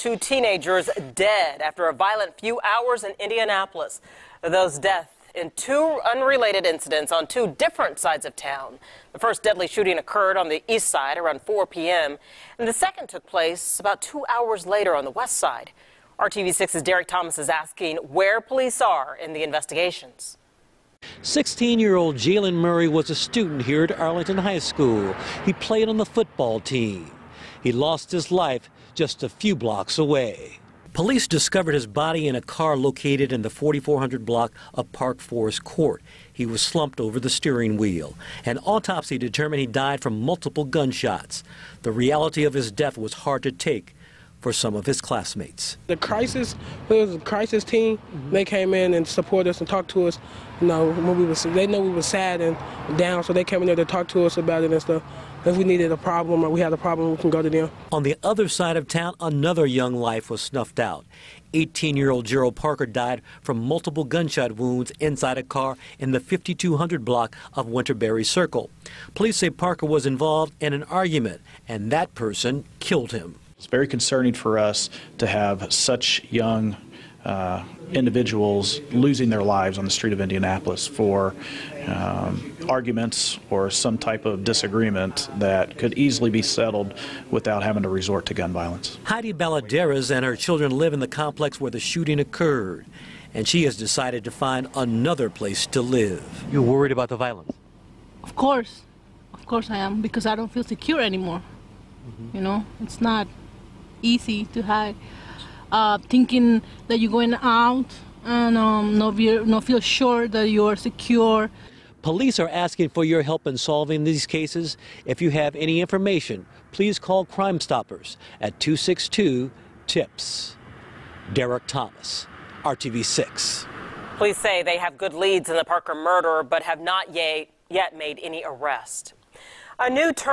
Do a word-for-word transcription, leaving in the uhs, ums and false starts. Two teenagers dead after a violent few hours in Indianapolis. Those deaths in two unrelated incidents on two different sides of town. The first deadly shooting occurred on the east side around four p m and the second took place about two hours later on the west side. R T V six's Derek Thomas is asking where police are in the investigations. sixteen-year-old Jalen Murray was a student here at Arlington High School. He played on the football team. He lost his life just a few blocks away. Police discovered his body in a car located in the forty-four hundred block of Park Forest Court. He was slumped over the steering wheel. An autopsy determined he died from multiple gunshots. The reality of his death was hard to take for some of his classmates. The crisis, it was a crisis team. They came in and supported us and talked to us. You know, when we was, they know we were sad and down, so they came in there to talk to us about it and stuff. If we needed a problem or we had a problem, we can go to them. On the other side of town, another young life was snuffed out. eighteen-year-old Gerald Parker died from multiple gunshot wounds inside a car in the fifty-two hundred block of Winterbury Circle. Police say Parker was involved in an argument, and that person killed him. It's very concerning for us to have such young uh, individuals losing their lives on the street of Indianapolis for um, arguments or some type of disagreement that could easily be settled without having to resort to gun violence. Heidi Balladeras and her children live in the complex where the shooting occurred, and she has decided to find another place to live. You're worried about the violence? Of course. Of course I am, because I don't feel secure anymore. Mm-hmm. You know, it's not easy to hide. Uh, thinking that you're going out and um, not, be, not feel sure that you're secure. Police are asking for your help in solving these cases. If you have any information, please call Crime Stoppers at two six two, T I P S. Derek Thomas, R T V six. Police say they have good leads in the Parker murder, but have not yet, yet made any arrest. A new term